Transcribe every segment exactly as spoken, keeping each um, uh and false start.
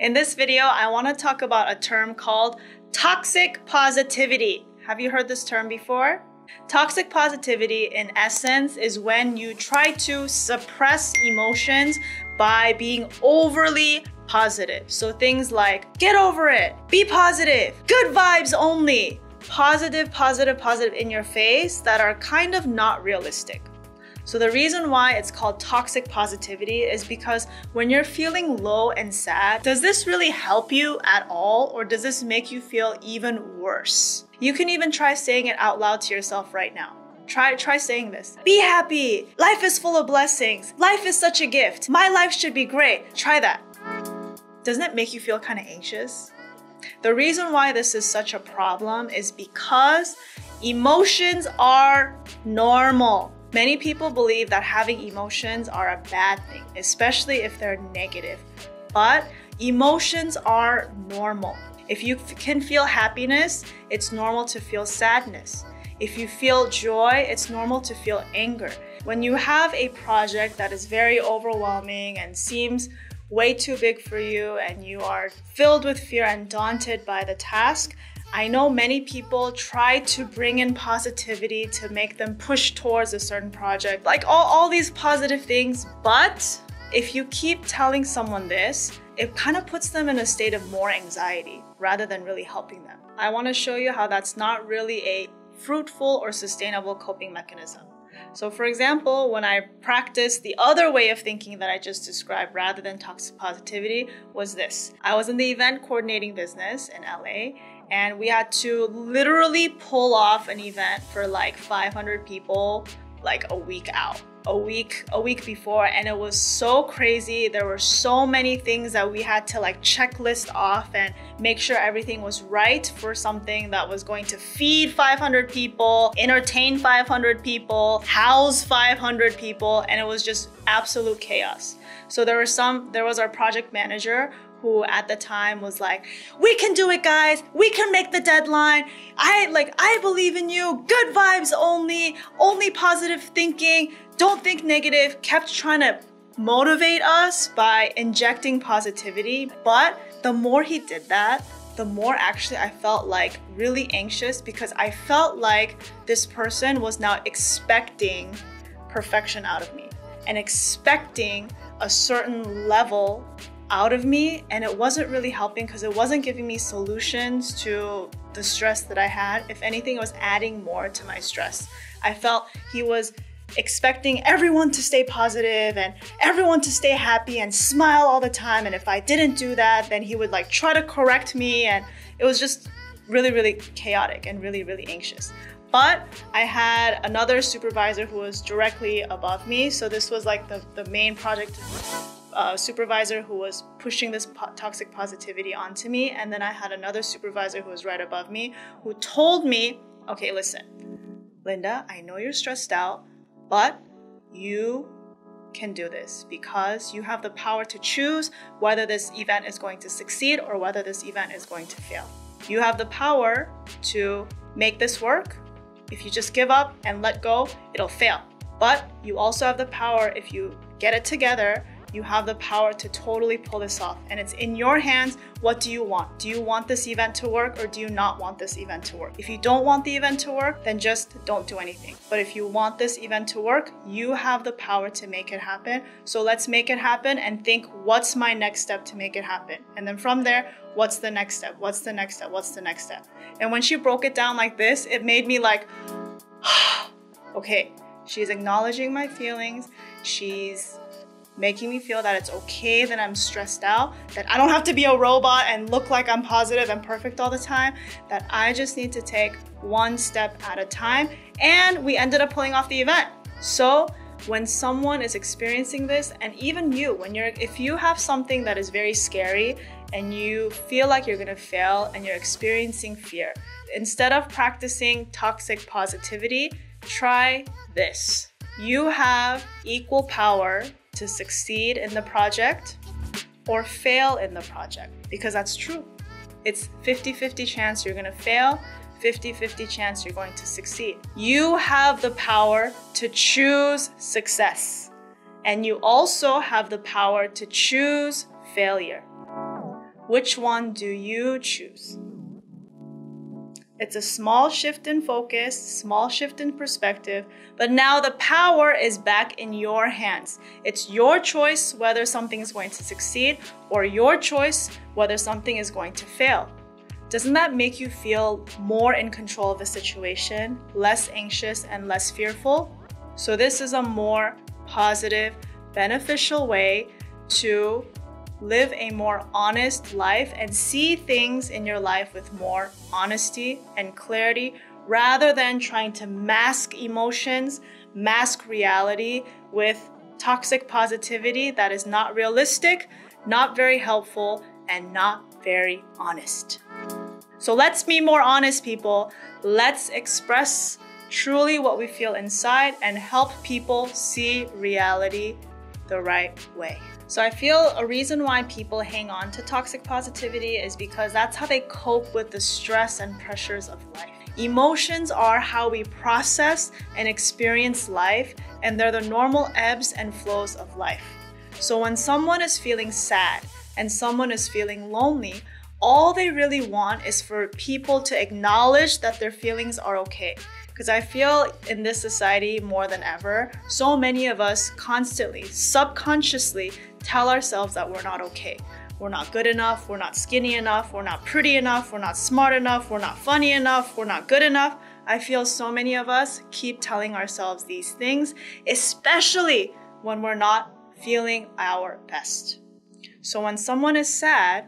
In this video, I want to talk about a term called toxic positivity. Have you heard this term before? Toxic positivity, in essence, is when you try to suppress emotions by being overly positive. So things like, get over it, be positive, good vibes only, positive, positive, positive in your face that are kind of not realistic. So the reason why it's called toxic positivity is because when you're feeling low and sad, does this really help you at all, or does this make you feel even worse? You can even try saying it out loud to yourself right now. Try, try saying this. Be happy. Life is full of blessings. Life is such a gift. My life should be great. Try that. Doesn't it make you feel kind of anxious? The reason why this is such a problem is because emotions are normal. Many people believe that having emotions are a bad thing, especially if they're negative. But emotions are normal. If you can feel happiness, it's normal to feel sadness. If you feel joy, it's normal to feel anger. When you have a project that is very overwhelming and seems way too big for you, and you are filled with fear and daunted by the task, I know many people try to bring in positivity to make them push towards a certain project, like all, all these positive things. But if you keep telling someone this, it kind of puts them in a state of more anxiety rather than really helping them. I want to show you how that's not really a fruitful or sustainable coping mechanism. So for example, when I practiced the other way of thinking that I just described rather than toxic positivity was this. I was in the event coordinating business in L A, and we had to literally pull off an event for like five hundred people, like a week out, a week, a week before. And it was so crazy. There were so many things that we had to like checklist off and make sure everything was right for something that was going to feed five hundred people, entertain five hundred people, house five hundred people. And it was just absolute chaos. So there were some, there was our project manager who at the time was like, we can do it, guys. We can make the deadline. I like, I believe in you. Good vibes only, only positive thinking. Don't think negative. Kept trying to motivate us by injecting positivity. But the more he did that, the more actually I felt like really anxious, because I felt like this person was now expecting perfection out of me and expecting a certain level out of me, and it wasn't really helping because it wasn't giving me solutions to the stress that I had. If anything, it was adding more to my stress. I felt he was expecting everyone to stay positive and everyone to stay happy and smile all the time, and if I didn't do that, then he would like try to correct me, and it was just really, really chaotic and really, really anxious. But I had another supervisor who was directly above me, so this was like the, the main project Uh, supervisor who was pushing this po toxic positivity onto me, and then I had another supervisor who was right above me who told me, okay, listen, Linda, I know you're stressed out, but you can do this because you have the power to choose whether this event is going to succeed or whether this event is going to fail. You have the power to make this work. If you just give up and let go, it'll fail. But you also have the power, if you get it together, you have the power to totally pull this off, and it's in your hands. What do you want? Do you want this event to work, or do you not want this event to work? If you don't want the event to work, then just don't do anything. But if you want this event to work, you have the power to make it happen. So let's make it happen and think, what's my next step to make it happen? And then from there, what's the next step? What's the next step? What's the next step? And when she broke it down like this, it made me like, okay, she's acknowledging my feelings. She's making me feel that it's okay that I'm stressed out, that I don't have to be a robot and look like I'm positive and perfect all the time, that I just need to take one step at a time. And we ended up pulling off the event. So when someone is experiencing this, and even you, when you're, if you have something that is very scary and you feel like you're gonna fail and you're experiencing fear, instead of practicing toxic positivity, try this. You have equal power to succeed in the project or fail in the project, because that's true. It's fifty fifty chance you're gonna fail, fifty fifty chance you're going to succeed. You have the power to choose success, and you also have the power to choose failure. Which one do you choose? It's a small shift in focus, small shift in perspective, but now the power is back in your hands. It's your choice whether something is going to succeed or your choice whether something is going to fail. Doesn't that make you feel more in control of the situation, less anxious and less fearful? So this is a more positive, beneficial way to live a more honest life and see things in your life with more honesty and clarity rather than trying to mask emotions, mask reality with toxic positivity that is not realistic, not very helpful, and not very honest. So let's be more honest, people. Let's express truly what we feel inside and help people see reality the right way. So I feel a reason why people hang on to toxic positivity is because that's how they cope with the stress and pressures of life. Emotions are how we process and experience life, and they're the normal ebbs and flows of life. So when someone is feeling sad and someone is feeling lonely, all they really want is for people to acknowledge that their feelings are okay. Because I feel in this society more than ever, so many of us constantly, subconsciously tell ourselves that we're not okay. We're not good enough, we're not skinny enough, we're not pretty enough, we're not smart enough, we're not funny enough, we're not good enough. I feel so many of us keep telling ourselves these things, especially when we're not feeling our best. So when someone is sad,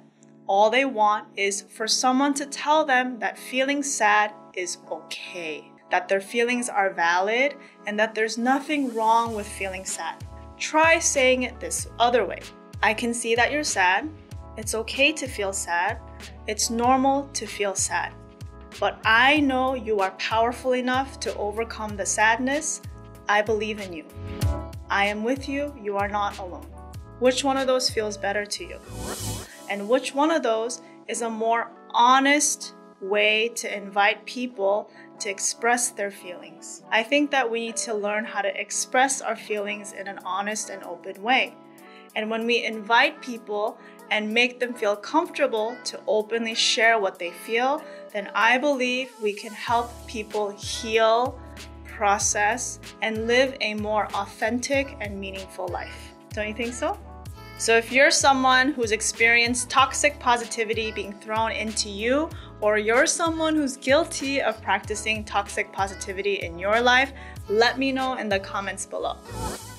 all they want is for someone to tell them that feeling sad is okay, that their feelings are valid, and that there's nothing wrong with feeling sad. Try saying it this other way. I can see that you're sad. It's okay to feel sad. It's normal to feel sad. But I know you are powerful enough to overcome the sadness. I believe in you. I am with you. You are not alone. Which one of those feels better to you? And which one of those is a more honest way to invite people to express their feelings? I think that we need to learn how to express our feelings in an honest and open way. And when we invite people and make them feel comfortable to openly share what they feel, then I believe we can help people heal, process, and live a more authentic and meaningful life. Don't you think so? So if you're someone who's experienced toxic positivity being thrown into you, or you're someone who's guilty of practicing toxic positivity in your life, let me know in the comments below.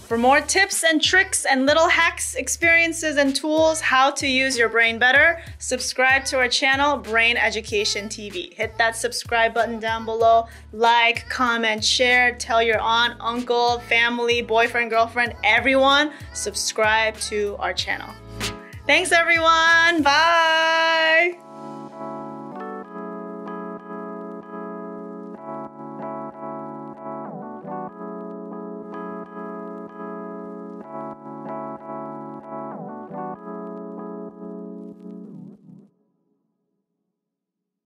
For more tips and tricks and little hacks, experiences and tools, how to use your brain better, subscribe to our channel, Brain Education T V. Hit that subscribe button down below, like, comment, share, tell your aunt, uncle, family, boyfriend, girlfriend, everyone, subscribe to our channel. Thanks everyone, bye!